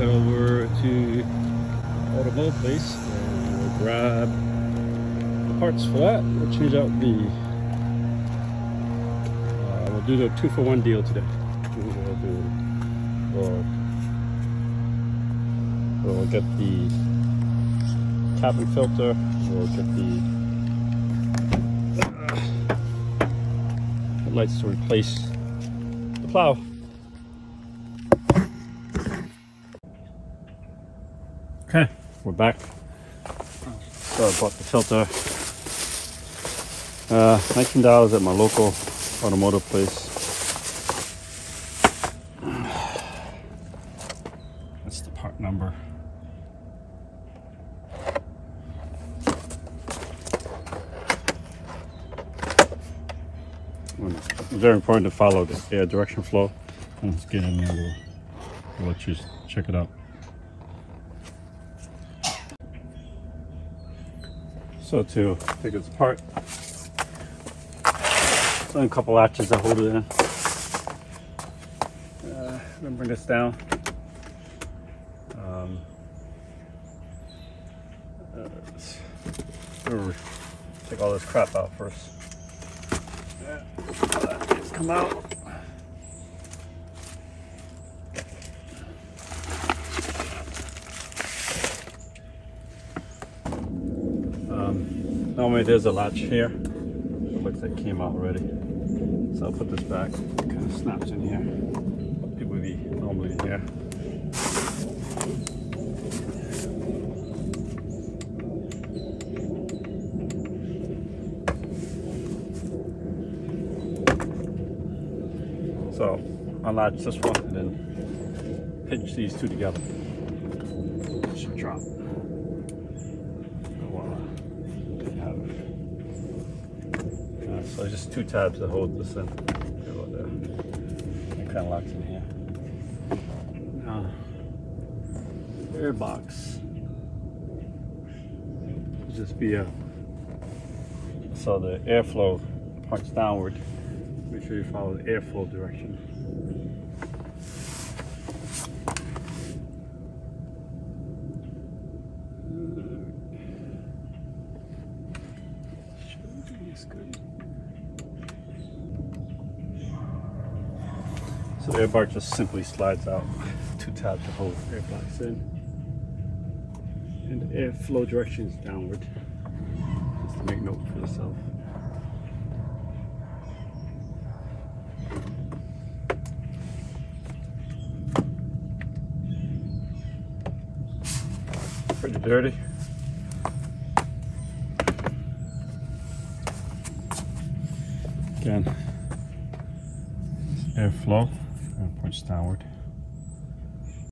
Over to Auto Place and we'll grab the parts for that. We'll change out the we'll do the 2-for-1 deal today. We'll get the cabin filter, we'll get the lights to replace the plow. Okay, we're back. So I bought the filter. $19 at my local automotive place. That's the part number. It's very important to follow the air direction flow. Let's get in there, we'll let you check it out. So to take this apart, so a couple latches that hold it in. I'm gonna bring this down. Take all this crap out first. Yeah, it's come out. Normally there's a latch here, it looks like it came out already. So I'll put this back, it kind of snaps in here. It would be normally in here. So unlatch this one and then pinch these two together. It should drop. So just two tabs that hold this in. It kind of locks in here. Now, Airbox. It'll just be a. So the airflow points downward. Make sure you follow the airflow direction. So the air bar just simply slides out. Two tabs to hold the air box in. And the airflow direction is downward. Just to make note for yourself. Pretty dirty. Again, airflow. Downward.